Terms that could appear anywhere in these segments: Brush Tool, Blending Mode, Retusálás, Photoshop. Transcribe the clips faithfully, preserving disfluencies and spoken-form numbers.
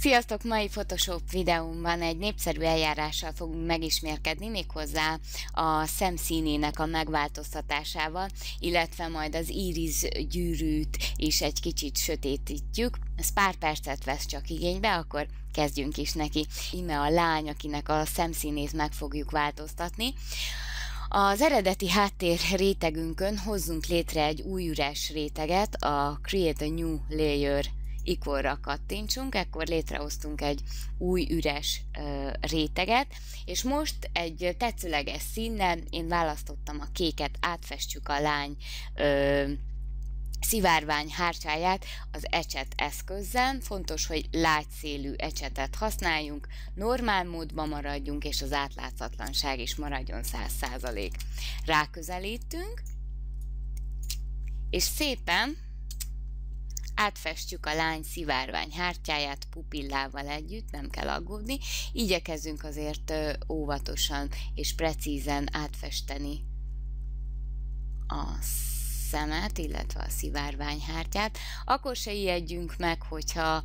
Sziasztok! Mai Photoshop videómban egy népszerű eljárással fogunk megismerkedni, méghozzá a szemszínének a megváltoztatásával, illetve majd az íris gyűrűt is egy kicsit sötétítjük. Ez pár percet vesz csak igénybe, akkor kezdjünk is neki. Íme a lány, akinek a szemszínét meg fogjuk változtatni. Az eredeti háttér rétegünkön hozzunk létre egy új üres réteget, a Create a New Layer ikonra kattintsunk, ekkor létrehoztunk egy új üres ö, réteget, és most egy tetszőleges színnel, én választottam a kéket, átfestjük a lány ö, szivárvány hártyáját az ecset eszközzel. Fontos, hogy lágyszélű ecsetet használjunk, normál módban maradjunk, és az átlátszatlanság is maradjon száz százalék. Ráközelítünk, és szépen átfestjük a lány szivárvány hártyáját pupillával együtt, nem kell aggódni. Igyekezzünk azért óvatosan és precízen átfesteni a szemet, illetve a szivárvány hártyát. Akkor se ijedjünk meg, hogyha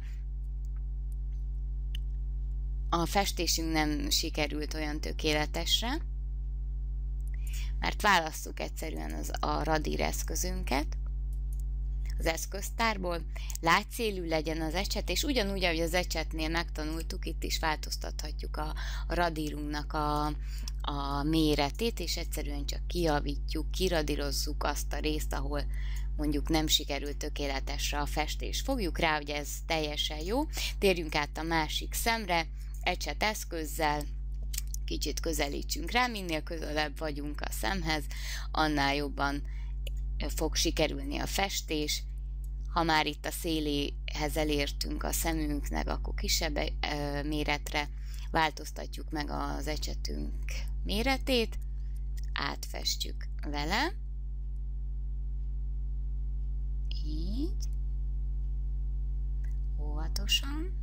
a festésünk nem sikerült olyan tökéletesre, mert válasszuk egyszerűen az a radír eszközünket az eszköztárból, látszélű legyen az ecset, és ugyanúgy, ahogy az ecsetnél megtanultuk, itt is változtathatjuk a, a radírunknak a, a méretét, és egyszerűen csak kijavítjuk, kiradírozzuk azt a részt, ahol mondjuk nem sikerült tökéletesre a festés. Fogjuk rá, hogy ez teljesen jó. Térjünk át a másik szemre, ecset eszközzel, kicsit közelítsünk rá, minél közelebb vagyunk a szemhez, annál jobban fog sikerülni a festés. Ha már itt a széléhez elértünk a szemünknek, akkor kisebb méretre változtatjuk meg az ecsetünk méretét, átfestjük vele. Így. Óvatosan.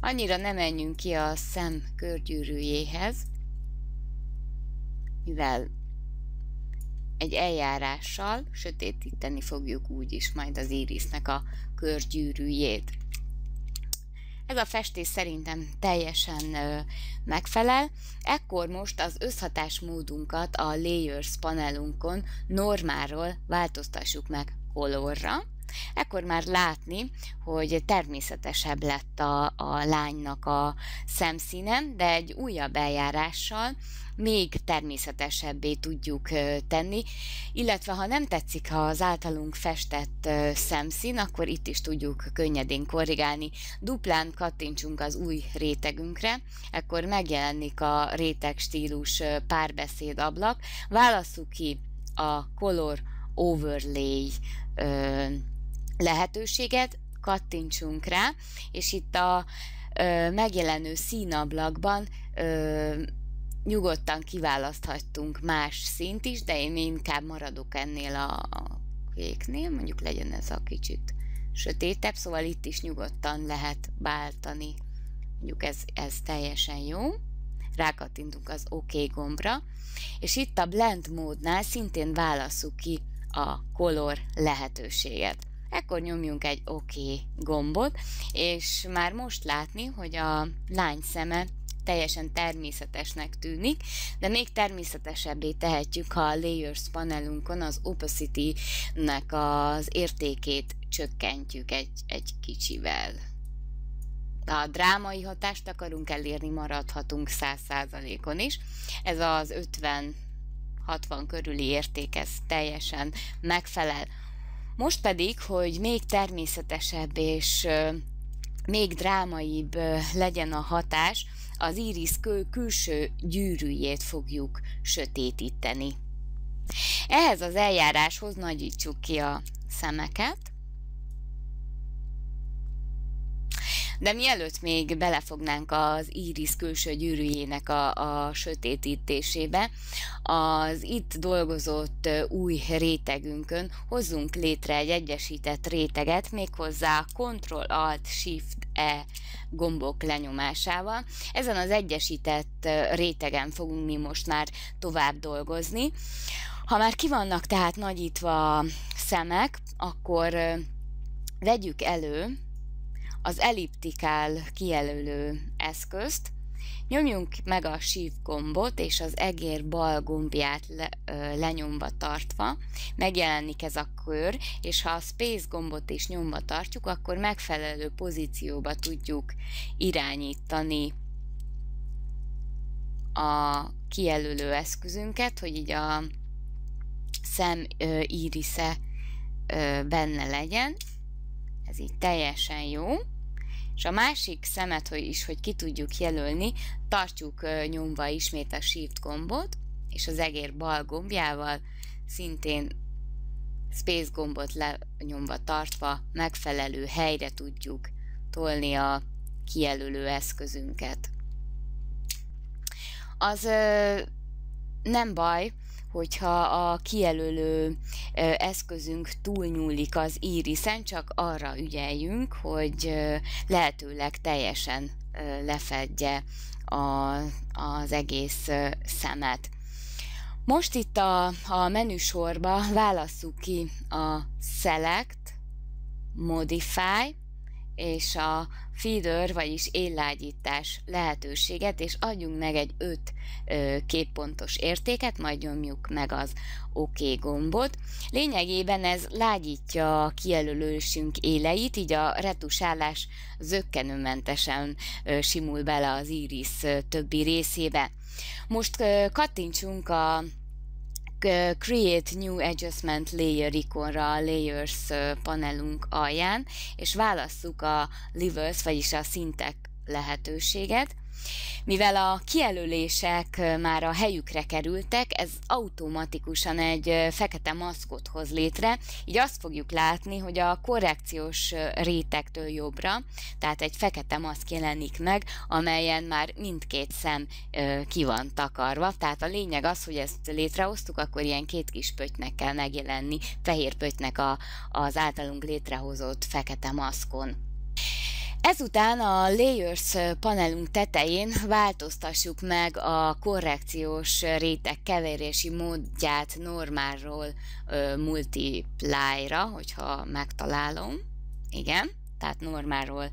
Annyira ne menjünk ki a szem körgyűrűjéhez, mivel egy eljárással sötétíteni fogjuk úgyis majd az írisznek a körgyűrűjét. Ez a festés szerintem teljesen ö, megfelel. Ekkor most az összhatásmódunkat a Layers panelunkon normálról változtassuk meg colorra. Ekkor már látni, hogy természetesebb lett a, a lánynak a szemszíne, de egy újabb eljárással még természetesebbé tudjuk tenni, illetve ha nem tetszik az általunk festett szemszín, akkor itt is tudjuk könnyedén korrigálni. Duplán kattintsunk az új rétegünkre, ekkor megjelenik a réteg stílus párbeszéd ablak. Válasszuk ki a Color Overlay lehetőséget, kattintsunk rá, és itt a ö, megjelenő színablakban ö, nyugodtan kiválaszthattunk más színt is, de én inkább maradok ennél a, a kéknél, mondjuk legyen ez a kicsit sötétebb, szóval itt is nyugodtan lehet váltani, mondjuk ez, ez teljesen jó. Rákattintunk az OK gombra, és itt a Blend módnál szintén válasszuk ki a Color lehetőséget. Ekkor nyomjunk egy OK gombot, és már most látni, hogy a lány szeme teljesen természetesnek tűnik, de még természetesebbé tehetjük, ha a Layers panelunkon az Opacity-nek az értékét csökkentjük egy, egy kicsivel. Ha drámai hatást akarunk elérni, maradhatunk száz százalékon is. Ez az ötven hatvan körüli érték, ez teljesen megfelel. Most pedig, hogy még természetesebb és még drámaibb legyen a hatás, az írisz kő külső gyűrűjét fogjuk sötétíteni. Ehhez az eljáráshoz nagyítsuk ki a szemeket, de mielőtt még belefognánk az írisz külső gyűrűjének a, a sötétítésébe, az itt dolgozott új rétegünkön hozzunk létre egy egyesített réteget, méghozzá Ctrl-Alt-Shift-E gombok lenyomásával. Ezen az egyesített rétegen fogunk mi most már tovább dolgozni. Ha már ki vannak tehát nagyítva a szemek, akkor vegyük elő az elliptikál kijelölő eszközt, nyomjunk meg a Shift gombot, és az egér bal gombját le, ö, lenyomva tartva megjelenik ez a kör, és ha a Space gombot is nyomva tartjuk, akkor megfelelő pozícióba tudjuk irányítani a kijelölő eszközünket, hogy így a szem ö, írisze ö, benne legyen. Ez így teljesen jó. És a másik szemet hogy is, hogy ki tudjuk jelölni, tartjuk nyomva ismét a Shift gombot, és az egér bal gombjával szintén Space gombot lenyomva tartva megfelelő helyre tudjuk tolni a kijelölő eszközünket. Az nem baj, hogyha a kijelölő eszközünk túlnyúlik az írisen, csak arra ügyeljünk, hogy lehetőleg teljesen lefedje a, az egész szemet. Most itt a, a menüsorba válasszuk ki a Select, Modify és a Feeder, vagyis éllágyítás lehetőséget, és adjunk meg egy öt képpontos értéket, majd nyomjuk meg az OK gombot. Lényegében ez lágyítja a kijelölősünk éleit, így a retusálás zökkenőmentesen simul bele az írisz többi részébe. Most kattintsunk a Create New Adjustment Layer ikonra a Layers panelunk alján, és válasszuk a Levels, vagyis a szintek lehetőséget. Mivel a kijelölések már a helyükre kerültek, ez automatikusan egy fekete maszkot hoz létre, így azt fogjuk látni, hogy a korrekciós rétegtől jobbra, tehát egy fekete maszk jelenik meg, amelyen már mindkét szem ki van takarva, tehát a lényeg az, hogy ezt létrehoztuk, akkor ilyen két kis pöttynek kell megjelenni, fehér pöttynek a, az általunk létrehozott fekete maszkon. Ezután a Layers panelunk tetején változtassuk meg a korrekciós réteg keverési módját normálról multiplyra, hogyha megtalálom. Igen, tehát normálról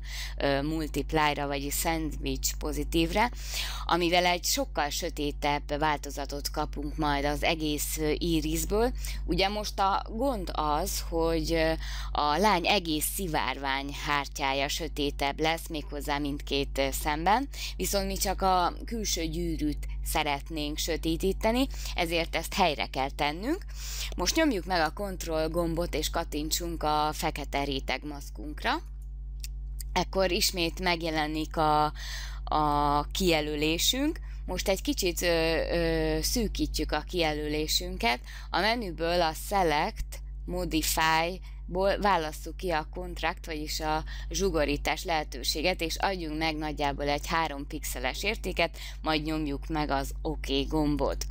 multiplyra, vagyis sandwich pozitívre, amivel egy sokkal sötétebb változatot kapunk majd az egész írisből. Ugye most a gond az, hogy a lány egész szivárvány hártyája sötétebb lesz, méghozzá mindkét szemben, viszont mi csak a külső gyűrűt szeretnénk sötétíteni, ezért ezt helyre kell tennünk. Most nyomjuk meg a Ctrl gombot, és kattintsunk a fekete réteg maszkunkra. Ekkor ismét megjelenik a, a kijelölésünk. Most egy kicsit ö, ö, szűkítjük a kijelölésünket. A menüből a Select, Modify-ból válasszuk ki a Contract, vagyis a zsugorítás lehetőséget, és adjunk meg nagyjából egy három pixeles értéket, majd nyomjuk meg az OK gombot.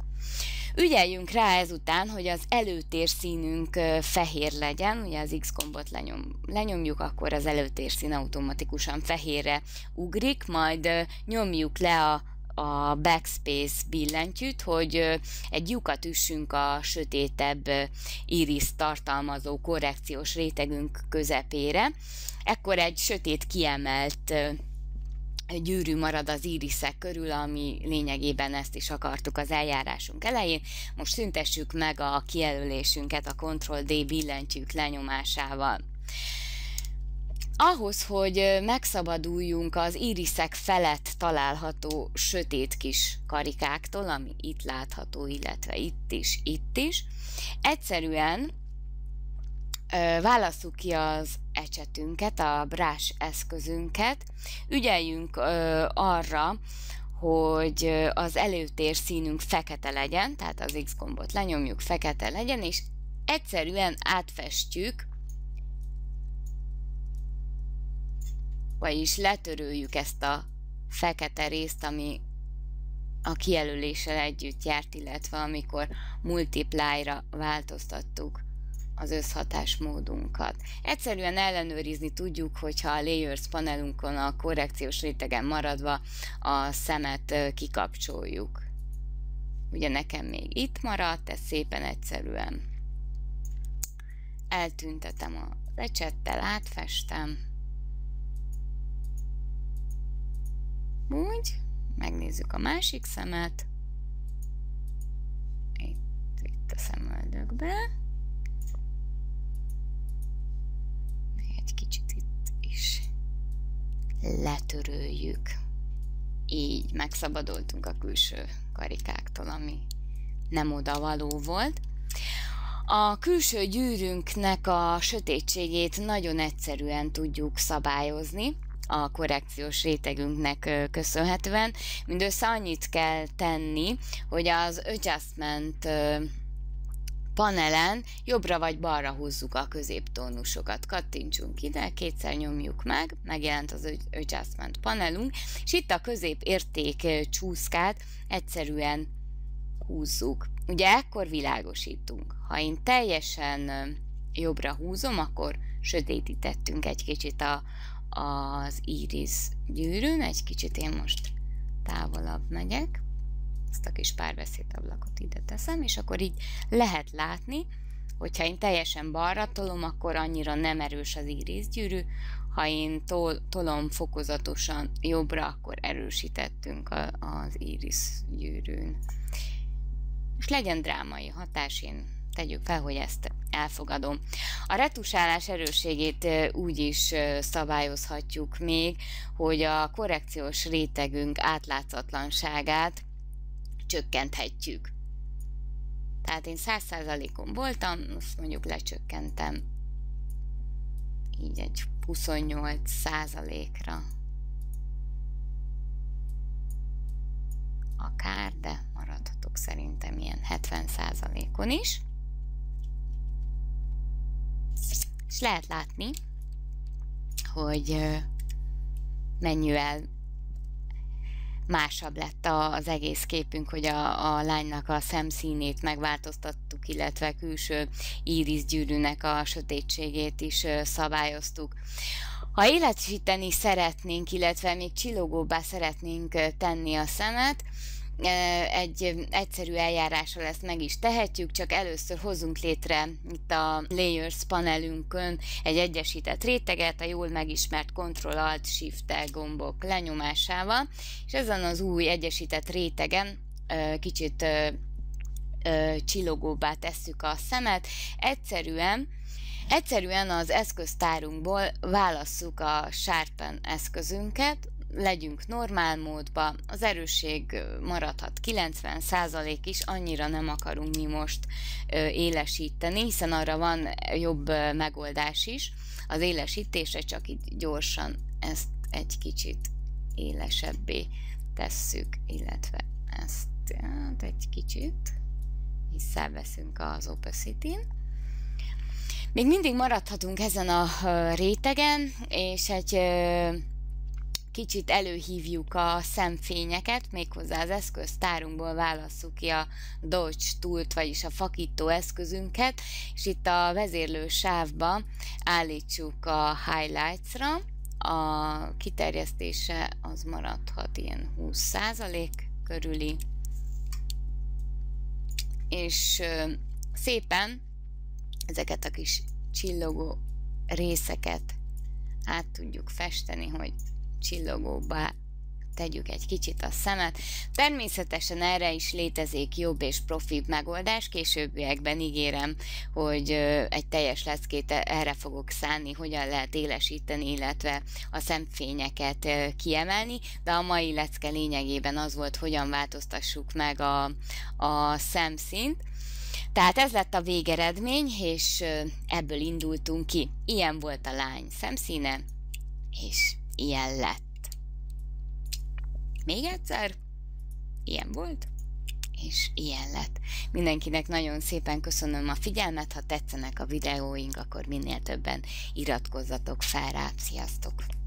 Ügyeljünk rá ezután, hogy az előtér színünk fehér legyen, ugye az X gombot lenyom, lenyomjuk, akkor az előtér szín automatikusan fehérre ugrik, majd nyomjuk le a, a Backspace billentyűt, hogy egy lyukat üssünk a sötétebb íriszt tartalmazó korrekciós rétegünk közepére, ekkor egy sötét kiemelt gyűrű marad az íriszek körül, ami lényegében ezt is akartuk az eljárásunk elején. Most szüntessük meg a kijelölésünket a Ctrl D billentyűk lenyomásával. Ahhoz, hogy megszabaduljunk az íriszek felett található sötét kis karikáktól, ami itt látható, illetve itt is, itt is, egyszerűen válasszuk ki az ecsetünket, a brush eszközünket, ügyeljünk ö, arra, hogy az előtér színünk fekete legyen, tehát az X gombot lenyomjuk, fekete legyen, és egyszerűen átfestjük, vagyis letöröljük ezt a fekete részt, ami a kijelöléssel együtt járt, illetve amikor multiplyra változtattuk az összhatásmódunkat. Egyszerűen ellenőrizni tudjuk, hogyha a Layers panelunkon a korrekciós rétegen maradva a szemet kikapcsoljuk. Ugye nekem még itt maradt, ez szépen egyszerűen eltüntetem a lecsettel, átfestem. Úgy, megnézzük a másik szemet. Itt, itt a szemöldökbe. Egy kicsit itt is letöröljük. Így megszabadultunk a külső karikáktól, ami nem odavaló volt. A külső gyűrünknek a sötétségét nagyon egyszerűen tudjuk szabályozni a korrekciós rétegünknek köszönhetően. Mindössze annyit kell tenni, hogy az Adjustment panelen jobbra vagy balra húzzuk a középtónusokat. Kattintsunk ide, kétszer nyomjuk meg, megjelent az Adjustment panelunk, és itt a középérték csúszkát egyszerűen húzzuk. Ugye ekkor világosítunk. Ha én teljesen jobbra húzom, akkor sötétítettünk egy kicsit a, az íris gyűrűn, egy kicsit én most távolabb megyek. Ezt a kis párbeszédablakot ide teszem, és akkor így lehet látni, hogyha én teljesen balra tolom, akkor annyira nem erős az írisgyűrű, ha én tol tolom fokozatosan jobbra, akkor erősítettünk a az írisgyűrűn. Most legyen drámai hatás, én tegyük fel, hogy ezt elfogadom. A retusálás erősségét úgy is szabályozhatjuk még, hogy a korrekciós rétegünk átlátszatlanságát csökkenthetjük. Tehát én száz százalékon voltam, most mondjuk lecsökkentem így egy huszonnyolc százalékra. Akár, de maradhatok szerintem ilyen hetven százalékon is. És lehet látni, hogy mennyivel másabb lett az egész képünk, hogy a, a lánynak a szemszínét megváltoztattuk, illetve külső írisgyűrűnek a sötétségét is szabályoztuk. Ha életesíteni szeretnénk, illetve még csillogóbbá szeretnénk tenni a szemet, egy egyszerű eljárással ezt meg is tehetjük, csak először hozzunk létre itt a Layers panelünkön egy egyesített réteget, a jól megismert Ctrl-Alt-Shift-tel gombok lenyomásával, és ezen az új egyesített rétegen kicsit csillogóbbá tesszük a szemet. Egyszerűen Egyszerűen az eszköztárunkból válasszuk a Sharpen eszközünket, legyünk normál módba, az erősség maradhat kilencven százalék is, annyira nem akarunk mi most élesíteni, hiszen arra van jobb megoldás is. Az élesítése csak így gyorsan ezt egy kicsit élesebbé tesszük, illetve ezt hát egy kicsit visszaveszünk az opacity-n. Még mindig maradhatunk ezen a rétegen, és egy kicsit előhívjuk a szemfényeket, méghozzá az eszköztárunkból válasszuk ki a Dodge Tool-t, vagyis a fakító eszközünket, és itt a vezérlő sávba állítsuk a Highlights-ra, a kiterjesztése az maradhat ilyen húsz százalék körüli, és szépen ezeket a kis csillogó részeket át tudjuk festeni, hogy csillogóbbá tegyük egy kicsit a szemet. Természetesen erre is létezik jobb és profibb megoldás, későbbiekben ígérem, hogy egy teljes leckét erre fogok szánni, hogyan lehet élesíteni, illetve a szemfényeket kiemelni, de a mai lecke lényegében az volt, hogyan változtassuk meg a, a szemszínt. Tehát ez lett a végeredmény, és ebből indultunk ki. Ilyen volt a lány szemszíne, és ilyen lett. Még egyszer, ilyen volt, és ilyen lett. Mindenkinek nagyon szépen köszönöm a figyelmet, ha tetszenek a videóink, akkor minél többen iratkozzatok fel rá. Sziasztok!